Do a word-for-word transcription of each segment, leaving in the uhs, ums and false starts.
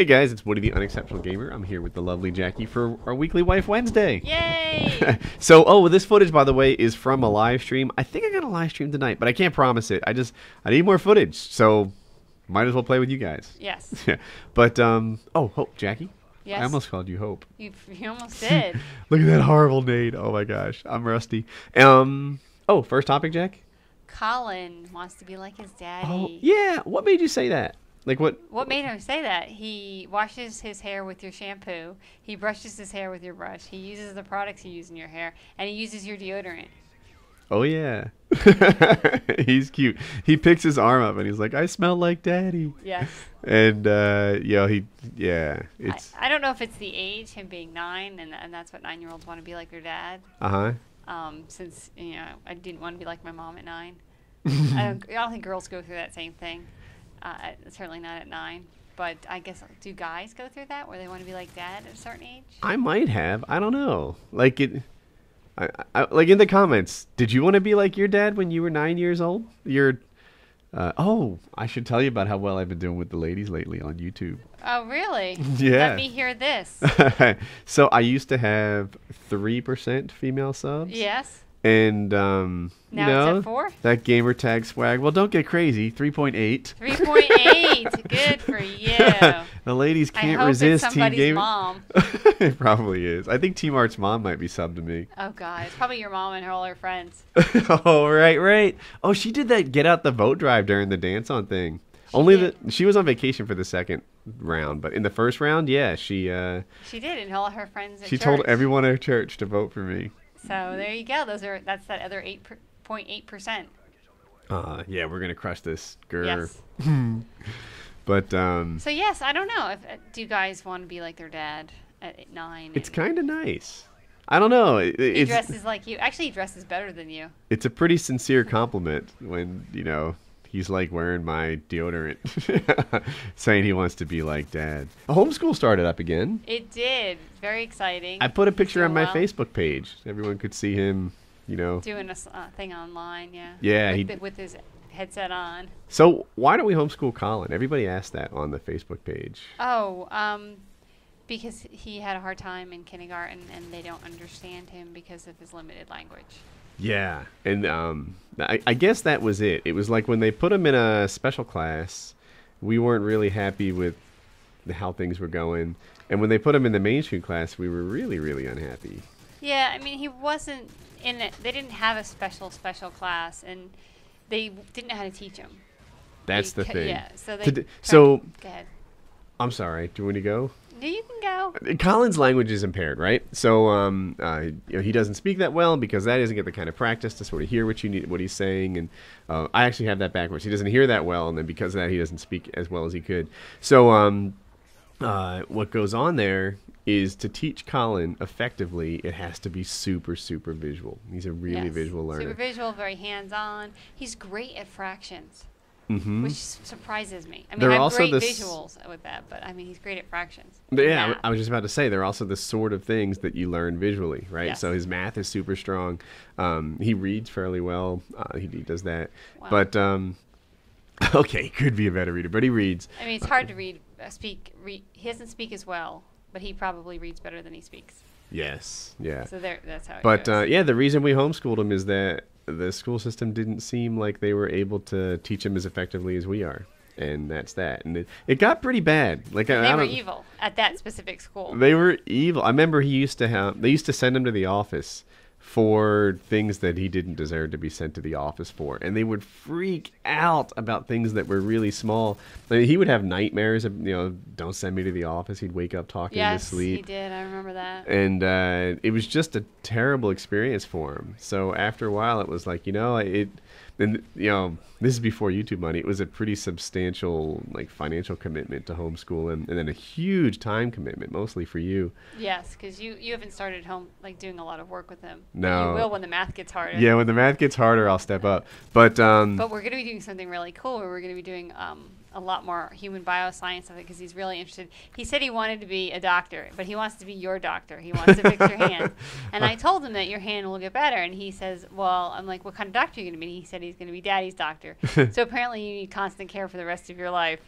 Hey guys, it's Woody the Unexceptional Gamer. I'm here with the lovely Jackie for our Weekly Wife Wednesday. Yay! So, oh, this footage, by the way, is from a live stream. I think I got a live stream tonight, but I can't promise it. I just, I need more footage, so might as well play with you guys. Yes. But, um, oh, Hope, Jackie? Yes. I almost called you Hope. You, you almost did. Look at that horrible nade. Oh my gosh, I'm rusty. Um, oh, first topic, Jack? Colin wants to be like his daddy. Oh, yeah, what made you say that? Like what? What made him say that? He washes his hair with your shampoo. He brushes his hair with your brush. He uses the products you use in your hair, and he uses your deodorant. Oh yeah, he's cute. He picks his arm up and he's like, "I smell like daddy." Yes. And uh, you know, he, yeah, it's. I, I don't know if it's the age, him being nine, and and that's what nine-year-olds want to be like their dad. Uh huh. Um, since you know, I didn't want to be like my mom at nine. I don't, I don't think girls go through that same thing. Uh, certainly not at nine, but I guess do guys go through that where they want to be like dad at a certain age? I might have. I don't know. Like it, I, I, like in the comments. Did you want to be like your dad when you were nine years old? You're, uh, oh, I should tell you about how well I've been doing with the ladies lately on YouTube. Oh really? Yeah. Let me hear this. So I used to have three percent female subs. Yes. And um now no, it's at four? That gamer tag swag. Well, don't get crazy. Three point eight. Three point eight. Good for you. The ladies can't I hope resist it's somebody's team gamer. Mom. It probably is. I think Team Art's mom might be sub to me. Oh god, it's probably your mom and her, all her friends. Oh right, right. Oh, she did that get out the vote drive during the dance on thing. She Only did. the she was on vacation for the second round, but in the first round, yeah, she uh she did, and all her friends. At she church. told everyone at her church to vote for me. So there you go. Those are that's that other eight point eight percent. Uh yeah, we're gonna crush this, girl. Yes. But um. So yes, I don't know. If, uh, do you guys want to be like their dad at nine? It's kind of nice. I don't know. It, he it's, dresses like you. Actually, he dresses better than you. It's a pretty sincere compliment when you know he's like wearing my deodorant, saying he wants to be like dad. A homeschool started up again. It did. Very exciting. I put a picture on my well. Facebook page. Everyone could see him, you know. Doing a uh, thing online, yeah. Yeah. With, he with his headset on. So why don't we homeschool Colin? Everybody asked that on the Facebook page. Oh, um, because he had a hard time in kindergarten and they don't understand him because of his limited language. Yeah. And um, I, I guess that was it. It was like when they put him in a special class, we weren't really happy with how things were going. And when they put him in the mainstream class, we were really, really unhappy. Yeah, I mean, he wasn't in it. They didn't have a special, special class, and they didn't know how to teach him. That's they the thing. Yeah, so they. Did, so, to, go ahead. I'm sorry. Do you want to go? No, you can go. Colin's language is impaired, right? So, um, uh, you know, he doesn't speak that well because that doesn't get the kind of practice to sort of hear what you need, what he's saying. And uh, I actually have that backwards. He doesn't hear that well, and then because of that, he doesn't speak as well as he could. So, um. Uh, what goes on there is to teach Colin effectively, it has to be super, super visual. He's a really yes. visual learner. Super visual, very hands-on. He's great at fractions, mm-hmm. which surprises me. I mean, they're I have great visuals with that, but I mean, he's great at fractions. Yeah, yeah, I was just about to say, they're also the sort of things that you learn visually, right? Yes. So his math is super strong. Um, he reads fairly well. Uh, he, he does that. Wow. But, um, okay, could be a better reader, but he reads. I mean, it's hard to read. Speak. Re he doesn't speak as well, but he probably reads better than he speaks. Yes. Yeah. So there, that's how. It but goes. Uh, yeah, the reason we homeschooled him is that the school system didn't seem like they were able to teach him as effectively as we are, and that's that. And it, it got pretty bad. Like I, they I were evil at that specific school. They were evil. I remember he used to have. They used to send him to the office for things that he didn't deserve to be sent to the office for. And they would freak out about things that were really small. I mean, he would have nightmares of, you know, don't send me to the office. He'd wake up talking yes, to sleep. Yes, he did. I remember that. And uh, it was just a terrible experience for him. So after a while, it was like, you know, it... And, you know, this is before YouTube money. It was a pretty substantial, like, financial commitment to homeschool and, and then a huge time commitment, mostly for you. Yes, because you, you haven't started home, like, doing a lot of work with them. No. You will when the math gets harder. Yeah, when the math gets harder, I'll step up. But um, but we're going to be doing something really cool where we're going to be doing um, a lot more human bioscience of it because he's really interested. He said he wanted to be a doctor, but he wants to be your doctor. He wants to fix your hand. And I told him that your hand will get better. And he says, well, I'm like, what kind of doctor are you going to be? And he said, he's going to be daddy's doctor. So apparently you need constant care for the rest of your life.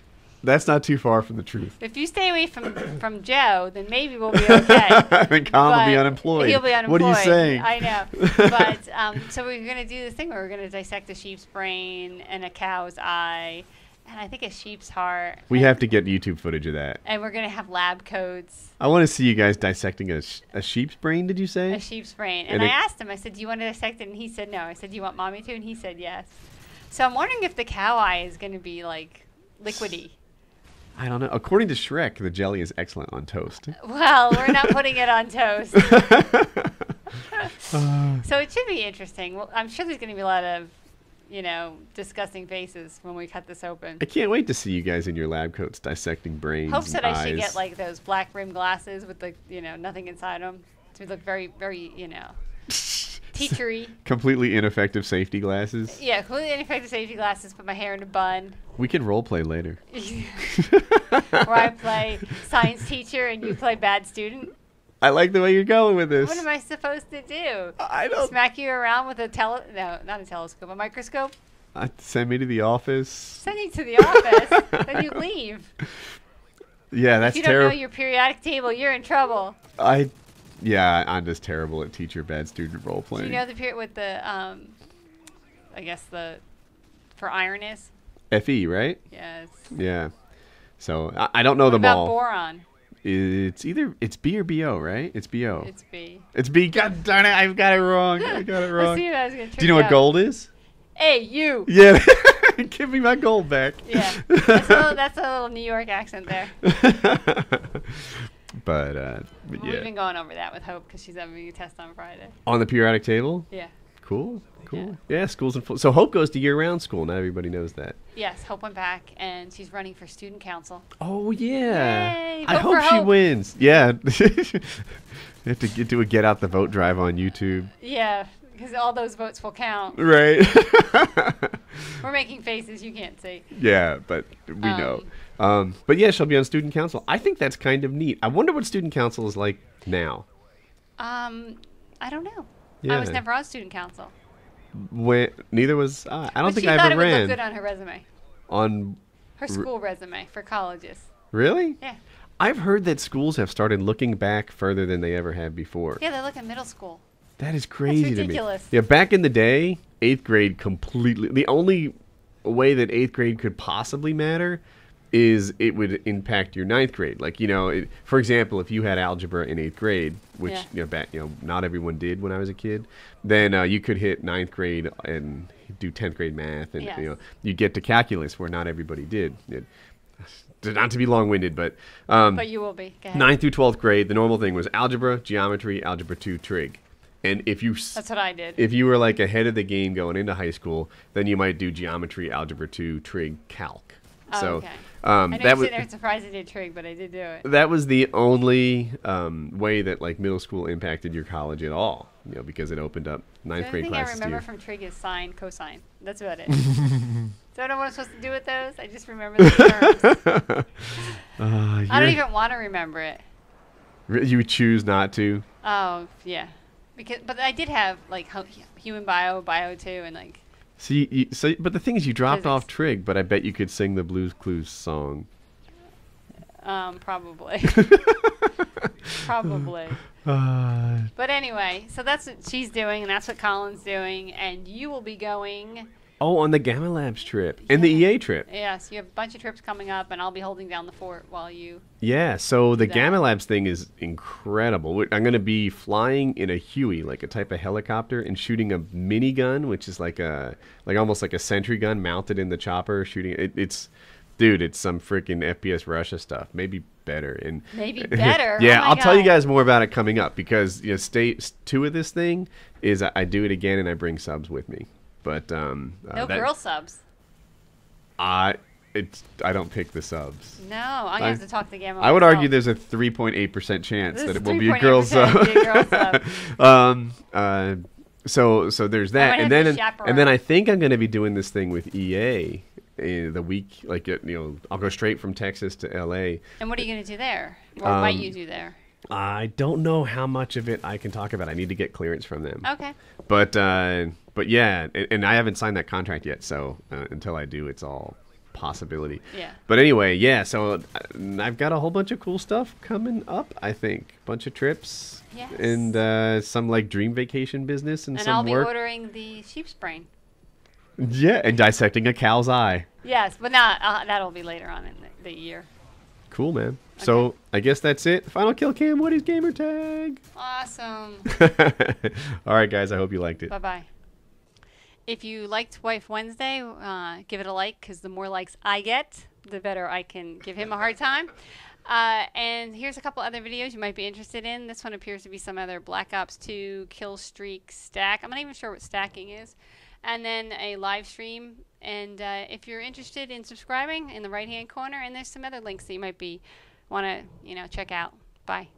That's not too far from the truth. If you stay away from from Joe, then maybe we'll be okay. I mean, Colin will be unemployed. He'll be unemployed. What are you saying? I know. But um, so we're going to do this thing where we're going to dissect a sheep's brain and a cow's eye, and I think a sheep's heart. We and, have to get YouTube footage of that. And we're going to have lab coats. I want to see you guys dissecting a, sh a sheep's brain, did you say? A sheep's brain. And, and I asked him, I said, do you want to dissect it? And he said no. I said, do you want mommy to? And he said yes. So I'm wondering if the cow eye is going to be like liquidy. I don't know. According to Shrek, the jelly is excellent on toast. Well, we're not putting it on toast. uh. So it should be interesting. Well, I'm sure there's going to be a lot of, you know, disgusting faces when we cut this open. I can't wait to see you guys in your lab coats dissecting brains. Hope that eyes. I should get like those black rimmed glasses with like, you know, nothing inside them to look very, very, you know, teachery. Completely ineffective safety glasses. Yeah, completely ineffective safety glasses. Put my hair in a bun. We can role play later. Where I play science teacher and you play bad student. I like the way you're going with this. What am I supposed to do? I don't smack you around with a tele no, not a telescope, a microscope. Uh, send me to the office. Send you to the office, then you leave. Yeah, that's terrible. If you don't know your periodic table, you're in trouble. I. Yeah, I'm just terrible at teacher, bad student role playing. Do you know the period with the, um, I guess the, for iron is? Fe, right? Yes. Yeah. So I, I don't know what them about all. Boron. It's either it's B or B O, right? It's B O. It's B. It's B. God darn it! I've got it wrong. I got it wrong. See I was gonna Do you know what out. Gold is? Hey, you. Yeah. Give me my gold back. Yeah. That's a little, that's a little New York accent there. But, uh, but we've yeah. been going over that with Hope because she's having a test on Friday. On the periodic table? Yeah. Cool. Cool. Yeah, yeah school's in full. So Hope goes to year-round school. Now everybody knows that. Yes, Hope went back, and she's running for student council. Oh, yeah. Yay, I hope she Hope. wins. Yeah. We have to get, do a get-out-the-vote drive on YouTube. Yeah, because all those votes will count. Right. We're making faces you can't see. Yeah, but we um, know. Um, but yeah, she'll be on student council. I think that's kind of neat. I wonder what student council is like now. Um, I don't know. Yeah. I was never on student council. When, neither was I. I don't but think I ever ran. She thought it would look good on her resume. On her school resume for colleges. Really? Yeah. I've heard that schools have started looking back further than they ever have before. Yeah, they look at middle school. That is crazy. That's ridiculous. To me. Yeah, back in the day, eighth grade completely. The only way that eighth grade could possibly matter is it would impact your ninth grade. Like, you know, it, for example, if you had algebra in eighth grade, which, yeah. you know, back, you know, not everyone did when I was a kid, then uh, you could hit ninth grade and do tenth grade math. And, yes. you know, you get to calculus where not everybody did. It, not to be long-winded, but... Um, but you will be. Go ahead. ninth through twelfth grade, the normal thing was algebra, geometry, algebra two, trig. And if you... That's what I did. If you were, like, ahead of the game going into high school, then you might do geometry, algebra two, trig, calc. So, oh, okay. um, I know that was surprised I did trig, but I did do it. That was the only um, way that like middle school impacted your college at all, you know, because it opened up ninth grade classes. The only thing I remember from trig is sine, cosine. That's about it. So I don't know what I'm supposed to do with those. I just remember the terms. uh, I don't even want to remember it. You choose not to. Oh yeah, because but I did have like human bio, bio two, and like. So, you, you, so, but the thing is, you dropped off trig, but I bet you could sing the Blues Clues song. Um, probably. probably. Uh, but anyway, so that's what she's doing, and that's what Colin's doing, and you will be going. Oh, on the Gamma Labs trip yeah. and the E A trip. Yes, yeah, so you have a bunch of trips coming up, and I'll be holding down the fort while you. Yeah, so the Gamma Labs thing is incredible. I'm going to be flying in a Huey, like a type of helicopter, and shooting a minigun, which is like a, like almost like a sentry gun mounted in the chopper, shooting. It, it's, dude, it's some freaking F P S Russia stuff. Maybe better. And maybe better. yeah, oh I'll God. tell you guys more about it coming up because you know, stage two of this thing is I, I do it again and I bring subs with me. But um, uh, no that, girl subs. I. It's, I don't pick the subs. No, I'm going to have to talk to Gamma. I would argue there's a three point eight percent chance that it will be a girl sub. um, uh, so so there's that. And then and then I think I'm going to be doing this thing with E A in the week. Like, you know, I'll go straight from Texas to L A. And what are you going to do there? What um, might you do there? I don't know how much of it I can talk about. I need to get clearance from them. Okay. But, uh, but yeah, and, and I haven't signed that contract yet. So uh, until I do, it's all... possibility. Yeah. But anyway, yeah, so I've got a whole bunch of cool stuff coming up, I think. Bunch of trips. Yes. And uh, some, like, dream vacation business and, and some work. And I'll be work. ordering the sheep's brain. Yeah, and dissecting a cow's eye. Yes, but now uh, that'll be later on in the, the year. Cool, man. Okay. So I guess that's it. Final Kill Cam, what is gamer tag? Awesome. All right, guys. I hope you liked it. Bye-bye. If you liked Wife Wednesday, uh, give it a like, because the more likes I get, the better I can give him a hard time. Uh, and here's a couple other videos you might be interested in. This one appears to be some other Black Ops two kill streak stack. I'm not even sure what stacking is. And then a live stream. And uh, if you're interested in subscribing, in the right hand corner, and there's some other links that you might be want to you know check out. Bye.